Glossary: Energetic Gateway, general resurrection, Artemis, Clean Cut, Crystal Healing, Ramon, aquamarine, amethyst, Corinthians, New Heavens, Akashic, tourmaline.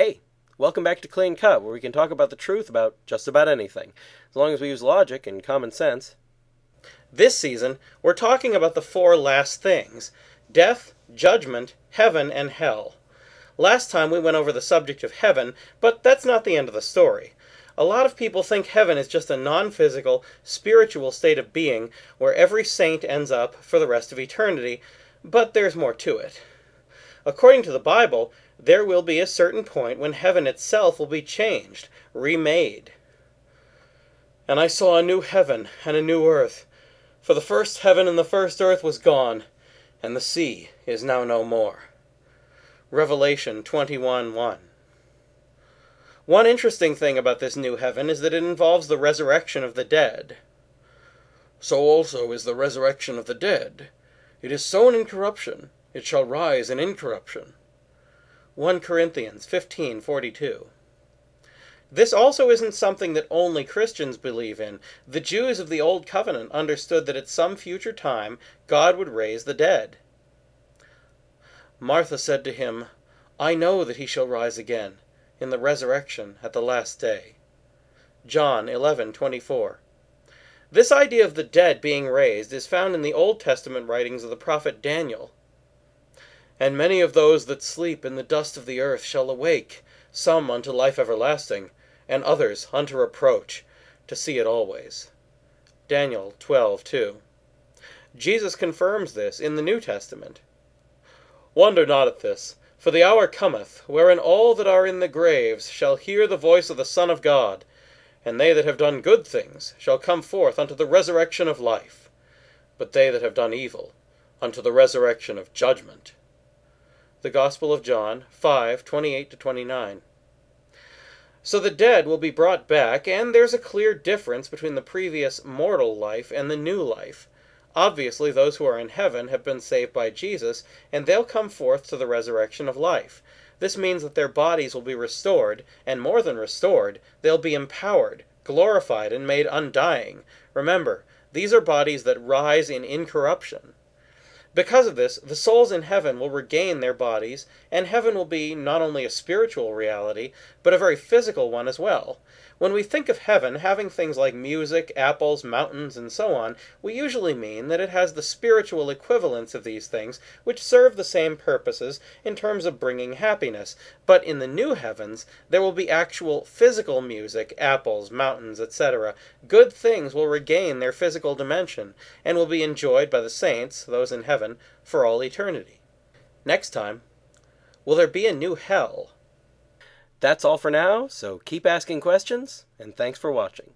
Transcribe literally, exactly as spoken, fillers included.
Hey, welcome back to Clean Cut, where we can talk about the truth about just about anything, as long as we use logic and common sense. This season, we're talking about the four last things: death, judgment, heaven, and hell. Last time we went over the subject of heaven, but that's not the end of the story. A lot of people think heaven is just a non-physical, spiritual state of being where every saint ends up for the rest of eternity, but there's more to it. According to the Bible, there will be a certain point when heaven itself will be changed, remade. And I saw a new heaven and a new earth, for the first heaven and the first earth was gone, and the sea is now no more. Revelation twenty-one one. One interesting thing about this new heaven is that it involves the resurrection of the dead. So also is the resurrection of the dead. It is sown in corruption, it shall rise in incorruption. First Corinthians fifteen forty-two. This also isn't something that only Christians believe in. The Jews of the Old Covenant understood that at some future time God would raise the dead. Martha said to him, "I know that he shall rise again in the resurrection at the last day." John eleven twenty-four. This idea of the dead being raised is found in the Old Testament writings of the prophet Daniel. "And many of those that sleep in the dust of the earth shall awake, some unto life everlasting, and others unto reproach, to see it always." Daniel twelve two. Jesus confirms this in the New Testament. "Wonder not at this, for the hour cometh, wherein all that are in the graves shall hear the voice of the Son of God, and they that have done good things shall come forth unto the resurrection of life, but they that have done evil unto the resurrection of judgment." The Gospel of John five twenty-eight to twenty-nine. So the dead will be brought back, and there's a clear difference between the previous mortal life and the new life. Obviously, those who are in heaven have been saved by Jesus, and they'll come forth to the resurrection of life. This means that their bodies will be restored, and more than restored, they'll be empowered, glorified, and made undying. Remember, these are bodies that rise in incorruption. Because of this, the souls in heaven will regain their bodies, and heaven will be not only a spiritual reality, but a very physical one as well. When we think of heaven having things like music, apples, mountains, and so on, we usually mean that it has the spiritual equivalents of these things, which serve the same purposes in terms of bringing happiness. But in the new heavens, there will be actual physical music, apples, mountains, et cetera. Good things will regain their physical dimension, and will be enjoyed by the saints, those in heaven, for all eternity. Next time, will there be a new hell? That's all for now, so keep asking questions, and thanks for watching.